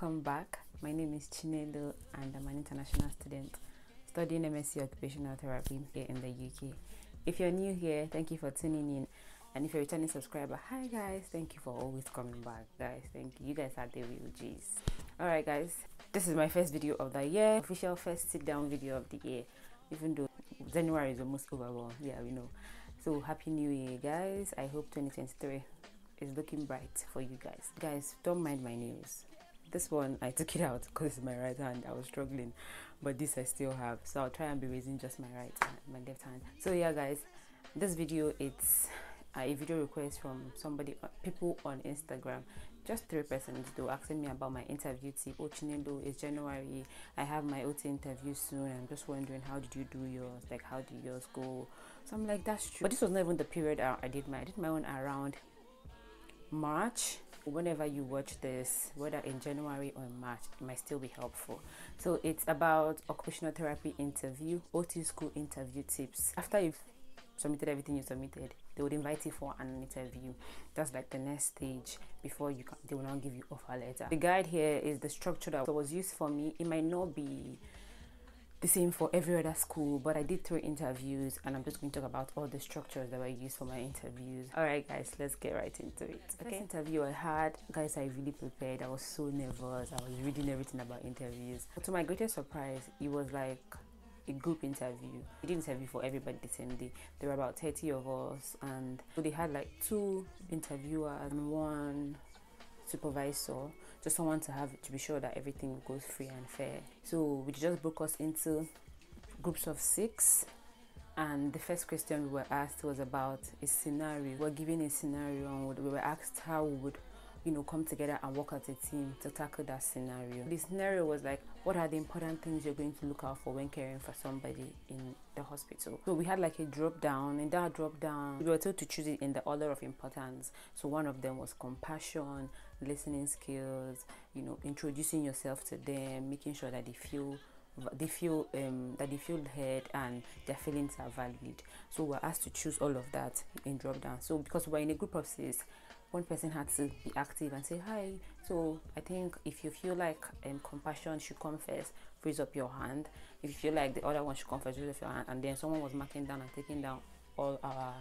Welcome back. My name is Chinelo and I'm an international student studying MSc Occupational Therapy here in the UK. If you're new here, thank you for tuning in. And if you're a returning subscriber, hi guys, thank you for always coming back. Guys, thank you. You guys are the real G's. Alright guys, this is my first video of the year, official first sit-down video of the year, even though January is almost over, well, yeah, we know. So happy new year guys. I hope 2023 is looking bright for you guys. Guys, don't mind my nails. This one I took it out because my right hand I was struggling, but this I still have, so I'll try and be raising just my right hand, my left hand. So yeah guys, this video, it's a video request from people on Instagram, just 3 persons though, asking me about my interview tip. Oh Chinelo, it's January, I have my OT interview soon, I'm just wondering how did you do yours, like how did yours go? So I'm like, that's true, but this was not even the period I did my own around March. Whenever you watch this, whether in January or March, it might still be helpful. So it's about occupational therapy interview, OT school interview tips. After you've submitted everything you submitted, they would invite you for an interview. That's like the next stage before you can, they will now give you offer letter. The guide here is the structure that was used for me. It might not be the same for every other school, but I did 3 interviews and I'm just going to talk about all the structures that were used for my interviews. All right guys, let's get right into it. Okay, interview I had, guys, I really prepared. I was so nervous. I was reading everything about interviews, but to my greatest surprise, it was like a group interview. We did interview for everybody the same day. There were about 30 of us, and they had like 2 interviewers and 1 supervisor, just someone to be sure that everything goes free and fair. So we just broke us into groups of 6, and the first question we were asked was about a scenario. We were given a scenario and we were asked how we would, you know, come together and work as a team to tackle that scenario. The scenario was like, what are the important things you're going to look out for when caring for somebody in the hospital? So we had like a drop down, and that drop down we were told to choose it in the order of importance. So one of them was compassion, listening skills, you know, introducing yourself to them, making sure that they feel heard and their feelings are valid. So we're asked to choose all of that in drop down. So because we're in a group of 6, one person had to be active and say, hi, so I think if you feel like compassion should come first, raise up your hand. If you feel like the other one should come first, raise up your hand. And then someone was marking down and taking down all our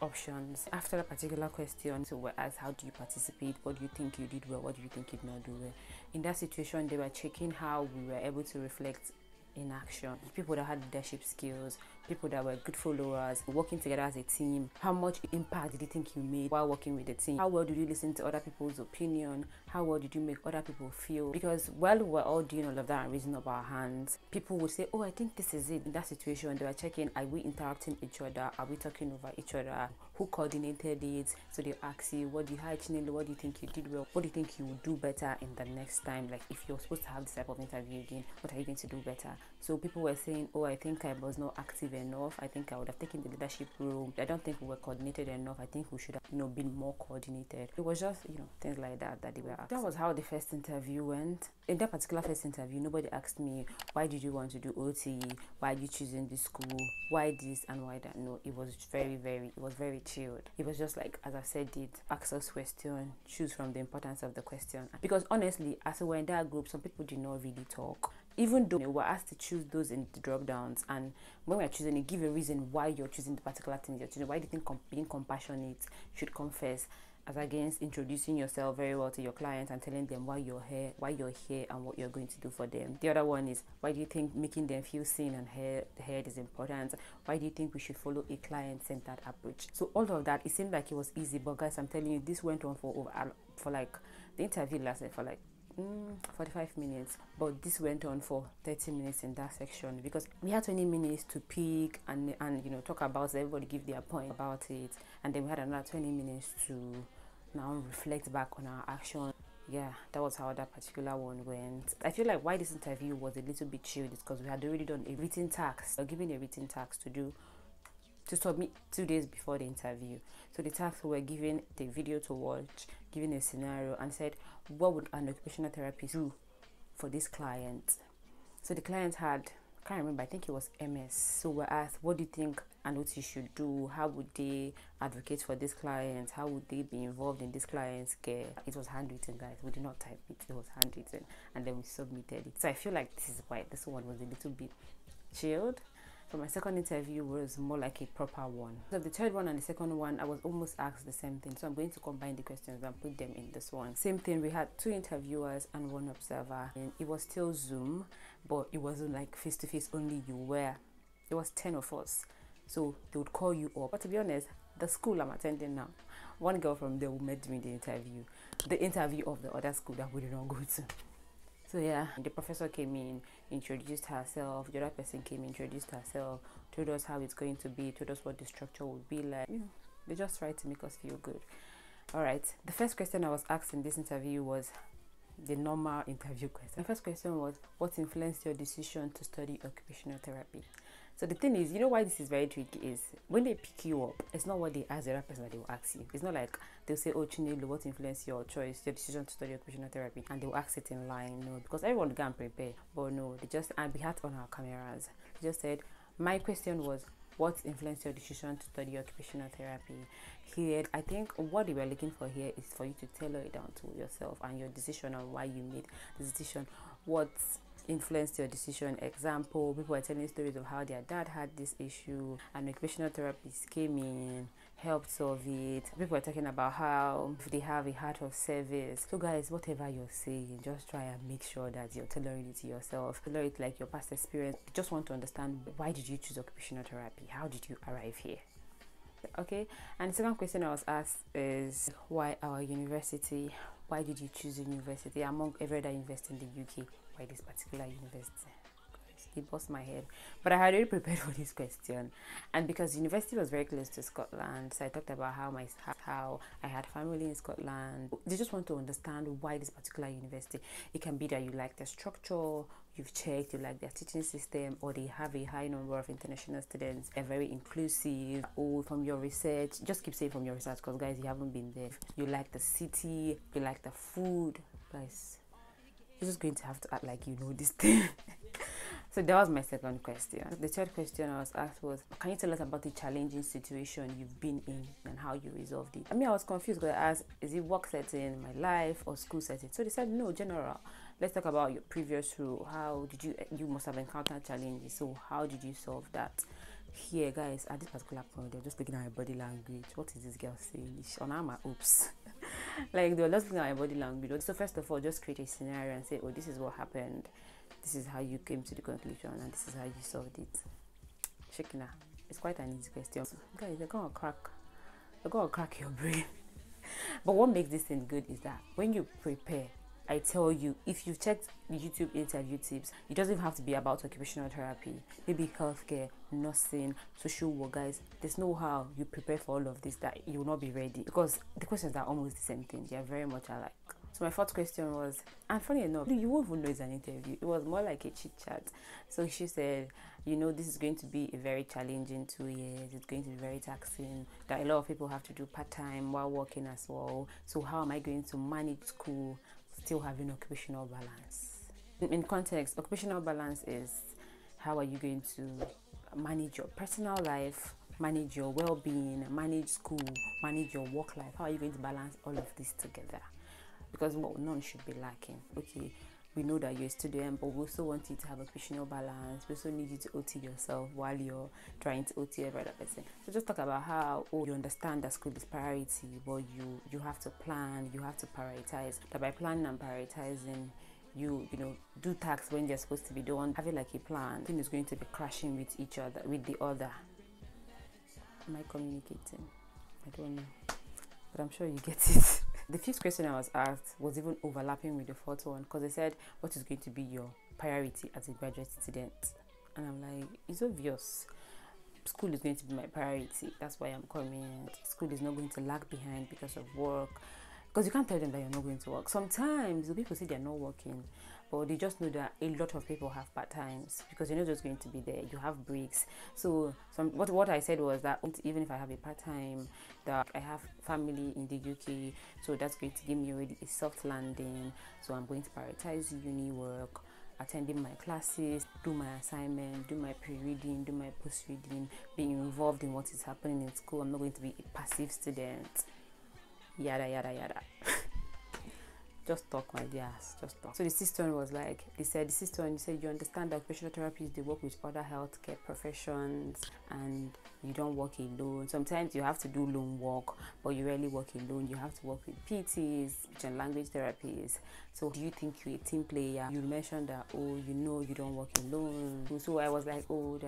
options. After that particular question, so we're asked, how do you participate? What do you think you did well? What do you think you did not do well? In that situation, they were checking how we were able to reflect in action. People that had leadership skills, people that were good followers, working together as a team. How much impact did you think you made while working with the team? How well did you listen to other people's opinion? How well did you make other people feel? Because while we were all doing all of that and raising up our hands, people would say, oh, I think this is it. In that situation, they were checking, are we interacting each other? Are we talking over each other? Who coordinated it? So they ask you, what do you, hi Chinelo, what do you think you did well? What do you think you will do better in the next time? Like if you're supposed to have this type of interview again, what are you going to do better? So people were saying, oh, I think I was not active enough. I think I would have taken the leadership role. I don't think we were coordinated enough. I think we should have, you know, been more coordinated. It was just, you know, things like that that they were asked. That was how the first interview went. In that particular first interview, nobody asked me, why did you want to do OT? Why are you choosing this school? Why this and why that? No, it was very chilled. It was just like, as I said, it ask us question, choose from the importance of the question. Because honestly, as we were in that group, some people did not really talk. Even though we were asked to choose those in the drop downs, and when we are choosing, give a reason why you're choosing the particular thing you're choosing. Why do you think being compassionate should come first, as against introducing yourself very well to your clients and telling them why you're here, and what you're going to do for them. The other one is, why do you think making them feel seen and heard is important? Why do you think we should follow a client-centered approach? So all of that, it seemed like it was easy, but guys, I'm telling you, this went on for like, the interview lasted for like 45 minutes, but this went on for 30 minutes in that section, because we had 20 minutes to pick and you know, talk about it, everybody give their point about it, and then we had another 20 minutes to now reflect back on our action. Yeah, that was how that particular one went. I feel like why this interview was a little bit chilled is because we had already done a written task. We're given a written task to do, to submit 2 days before the interview. So the task, were given the video to watch, given a scenario, and said, what would an occupational therapist do for this client? So the client had I can't remember, I think it was MS. So we're asked, what do you think and what you should do? How would they advocate for this client? How would they be involved in this client's care? It was handwritten, guys. We did not type it. It was handwritten, and then we submitted it. So I feel like this is why this one was a little bit chilled. So my second interview was more like a proper one. So the third one and the second one, I was almost asked the same thing. So I'm going to combine the questions and put them in this one. Same thing, we had 2 interviewers and 1 observer. And it was still Zoom, but it wasn't like face-to-face only you were. It was 10 of us. So they would call you up. But to be honest, the school I'm attending now, one girl from there who met me in the interview of the other school that we did not go to. So yeah, the professor came in, introduced herself, the other person came, introduced herself, told us how it's going to be, told us what the structure would be like. You know, they just tried to make us feel good. Alright, the first question I was asked in this interview was the normal interview question. The first question was, what influenced your decision to study occupational therapy? So the thing is, you know why this is very tricky is, when they pick you up, it's not what they ask the other person that they will ask you. It's not like they'll say, oh Chinelo, what influenced your choice, your decision to study occupational therapy? And they'll ask it in line, no, because everyone can prepare. But no, they just, and we had on our cameras, they just said, my question was, what influenced your decision to study occupational therapy? Here, I think what they were looking for here is for you to tailor it down to yourself and your decision on why you made the decision. What's influenced your decision? Example, people are telling stories of how their dad had this issue, and occupational therapists came in, helped solve it. People are talking about how if they have a heart of service. So guys, whatever you're saying, just try and make sure that you're tailoring it to yourself. Tailor it like your past experience. You just want to understand, why did you choose occupational therapy? How did you arrive here? Okay, and the second question I was asked is, why our university? Why did you choose university among every other university in the UK? Why this particular university? It bust my head, but I had already prepared for this question, and because university was very close to Scotland, so I talked about how I had family in Scotland. They just want to understand why this particular university. It can be that you like the structure, you've checked, you like their teaching system, or they have a high number of international students, they're very inclusive, or from your research, just keep saying from your research, because guys, you haven't been there. You like the city, you like the food, guys. You're just going to have to act like you know this thing. So that was my second question. The third question I was asked was, can you tell us about the challenging situation you've been in and how you resolved it? I mean, I was confused because I asked, is it work setting, my life, or school setting? So they said, no, general. Let's talk about your previous role. How did you must have encountered challenges. So how did you solve that? Here, guys, at this particular point, they're just looking at my body language. What is this girl saying? On my oops. Like, they were just looking at my body language. So first of all, just create a scenario and say, oh, this is what happened. This is how you came to the conclusion, and this is how you solved it. Shekina, it's quite an easy question. So, guys, they're gonna crack your brain. But what makes this thing good is that when you prepare, I tell you, if you've checked YouTube interview tips, it doesn't even have to be about occupational therapy, maybe healthcare, nursing, social work, guys. There's no how you prepare for all of this that you will not be ready, because the questions are almost the same thing. They are very much alike. So my fourth question was, and funny enough, you won't even know it's an interview. It was more like a chit chat. So she said, you know, this is going to be a very challenging 2 years. It's going to be very taxing. That a lot of people have to do part-time while working as well. So how am I going to manage school, still having occupational balance? In context, occupational balance is how are you going to manage your personal life, manage your well-being, manage school, manage your work life. How are you going to balance all of this together? Because well, none should be lacking. Okay, we know that you're a student, but we also want you to have occupational balance. We also need you to OT yourself while you're trying to OT every other person. So just talk about how you understand that school is priority, but you have to plan, you have to prioritize. That by planning and prioritizing, you know, do tasks when they're supposed to be done. Having like a plan, nothing is going to be crashing with each other, with the other. Am I communicating? I don't know, but I'm sure you get it. The fifth question I was asked was even overlapping with the fourth one, because they said, what is going to be your priority as a graduate student? And I'm like, it's obvious. School is going to be my priority. That's why I'm coming. School is not going to lag behind because of work. Because you can't tell them that you're not going to work. Sometimes the people say they're not working, but they just know that a lot of people have part times, because you're not just going to be there. You have breaks. So what I said was that even if I have a part time, that I have family in the UK, so that's going to give me already a soft landing. So I'm going to prioritize uni work. attending my classes, do my assignment, do my pre-reading, do my post-reading, being involved in what is happening in school. I'm not going to be a passive student. Yada, yada, yada. Just talk, my dears, just talk. So the sister was like, they said, you understand that occupational therapists, they work with other healthcare professions and you don't work alone. Sometimes you have to do lone work, but you rarely work alone. You have to work with PTs, speech and language therapies. So do you think you're a team player? You mentioned that, oh, you know, you don't work alone. So I was like, oh,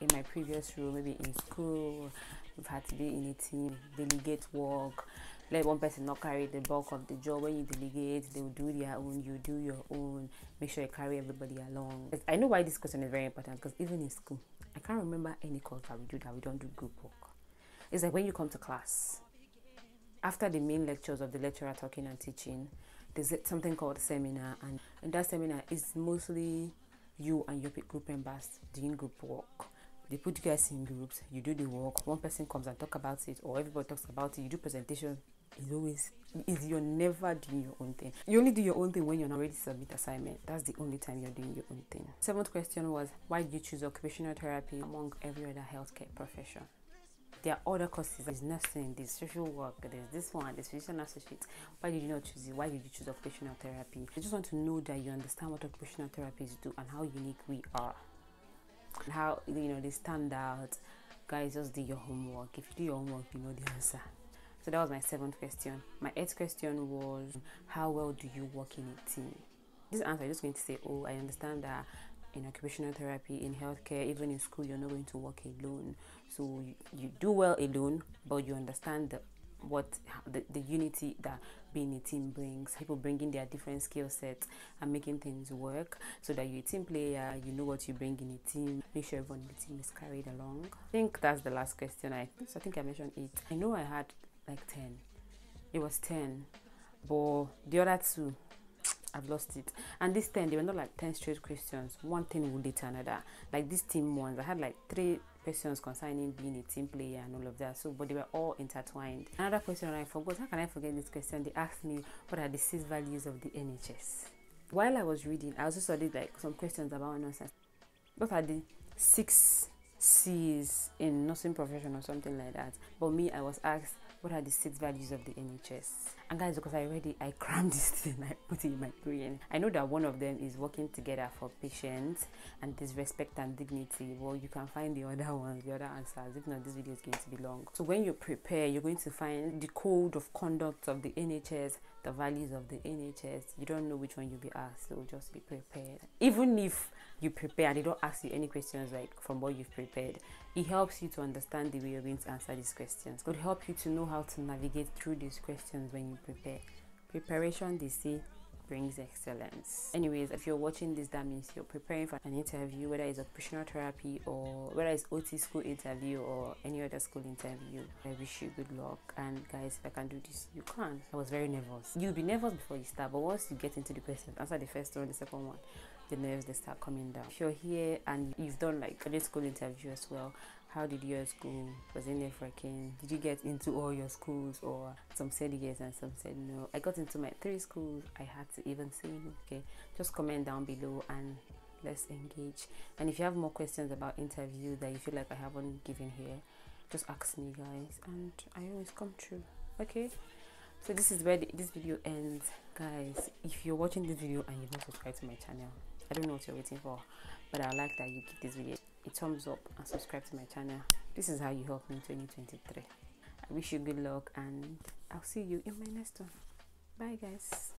in my previous role, maybe in school, we've had to be in a team, delegate work. Let one person not carry the bulk of the job. When you delegate, they will do their own, you do your own. Make sure you carry everybody along. I know why this question is very important, because even in school, I can't remember any course that we do that we don't do group work. It's like when you come to class, after the main lectures of the lecturer talking and teaching, there's something called seminar, and in that seminar is mostly you and your group members doing group work. They put you guys in groups, you do the work, one person comes and talks about it, or everybody talks about it, you do presentation. You're never doing your own thing. You only do your own thing when you're not ready to submit assignment. That's the only time you're doing your own thing. Seventh question was, why did you choose occupational therapy among every other healthcare profession? There are other courses. There's nursing, there's social work, there's this one, there's physician associate. Why did you not choose it? Why did you choose occupational therapy? I just want to know that you understand what occupational therapists do and how unique we are. And how, you know, they stand out. Guys, just do your homework. If you do your homework, you know the answer. So that was my seventh question. My eighth question was, how well do you work in a team? This answer, I'm just going to say, oh, I understand that in occupational therapy, in healthcare, even in school, you're not going to work alone. So you do well alone, but you understand the unity that being a team brings. People bringing their different skill sets and making things work, so that you're a team player, you know what you bring in a team, make sure everyone in the team is carried along. I think that's the last question. I think I mentioned it. I know I had like 10. It was 10, but the other two, I've lost it. And this 10, they were not like 10 straight questions. One thing would lead to another. Like this team ones, I had like 3 questions concerning being a team player and all of that. So, but they were all intertwined. Another question I forgot. How can I forget this question? They asked me, what are the 6 values of the NHS? While I was reading, I also studied like some questions about nonsense. What are the 6 C's in nursing profession or something like that? But me, I was asked, what are the 6 values of the NHS? And guys, because I read it, I crammed this thing, I put it in my brain. I know that one of them is working together for patients, and there's respect and dignity. Well, you can find the other ones, the other answers. If not, this video is going to be long. So when you prepare, you're going to find the code of conduct of the NHS, the values of the NHS. You don't know which one you'll be asked, so just be prepared. Even if you prepare and they don't ask you any questions like from what you've prepared, it helps you to understand the way you're going to answer these questions. It will help you to know how to navigate through these questions when you prepare. Preparation, they say, brings excellence. Anyways, if you're watching this, that means you're preparing for an interview, whether it's occupational therapy or whether it's OT school interview or any other school interview. I wish you good luck. And guys, if I can do this, you can. I was very nervous. You'll be nervous before you start, but once you get into the questions, answer the first one, the second one, the nerves, they start coming down. If you're here and you've done like a school interview as well, how did your school, was in networking? Did you get into all your schools, or some said yes and some said no? I got into my 3 schools. I had to even say, okay, just comment down below and let's engage. And if you have more questions about interview that you feel like I haven't given here, just ask me, guys, and I always come true, okay? So this is where this video ends. Guys, if you're watching this video and you've not subscribed to my channel, I don't know what you're waiting for, but I like that you give this video a thumbs up and subscribe to my channel. This is how you help me in 2023. I wish you good luck, and I'll see you in my next one. Bye, guys.